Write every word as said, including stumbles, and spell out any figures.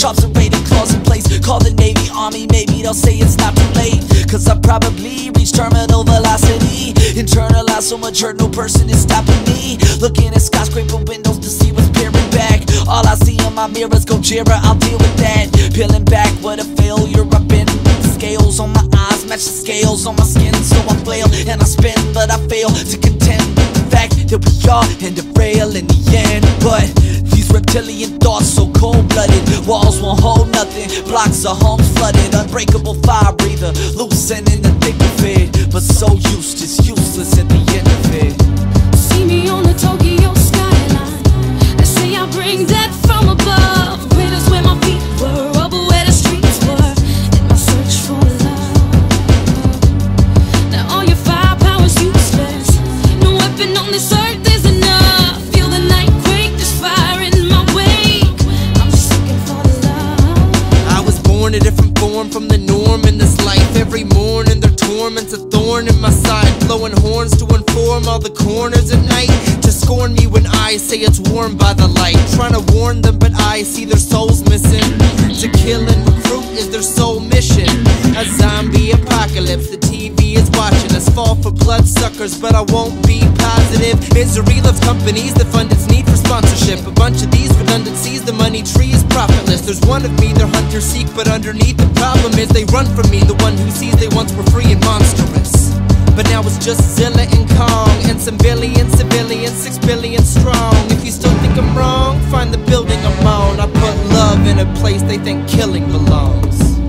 Shops are raided, claws in place. Call the Navy, Army, maybe they'll say it's not too late, cause I probably reached terminal velocity. Internalized, so mature, no person is stopping me. Looking at skyscraper windows to see what's peering back. All I see in my mirror's Gojira, I'll deal with that. Peeling back, what a failure, I've been with the scales on my eyes, match the scales on my skin. So I flail and I spin, but I fail to contend with the fact that we all end up frail in the end. But these reptilian thoughts so cold-blooded, walls won't hold nothing, blocks of homes flooded. Unbreakable fire breather, loosening the thick of it, but so used, it's useless at the end of it. See me on the Tokyo skyline, they say I bring death from above. Craters where my feet were, rubble where the streets were, in my search for love. Now all your firepower's useless, no weapon on this earth is enough. Feel the night quake, there's fire in my wake, I'm just looking for the love. I was born a different form from the norm in this life. Every morning their torment's a thorn in my side, blowing horns to inform all the corners at night, to scorn me when I say it's warm by the light. Trying to warn them, but I see their souls missing. To kill and recruit is their sole mission. A zombie apocalypse, the T V is watching us fall for bloodsuckers, but I won't be positive. Misery loves companies that fund its need for sponsorship. A bunch of these redundancies, the money tree is profitless. There's one of me, their hunter seek, but underneath the problem is they run from me, the one who sees they once were free and monstrous. But now it's just Zilla and Kong, and some billion civilians, six billion strong. If you still think I'm wrong, find the building I'm on. I put love in a place they think killing belongs.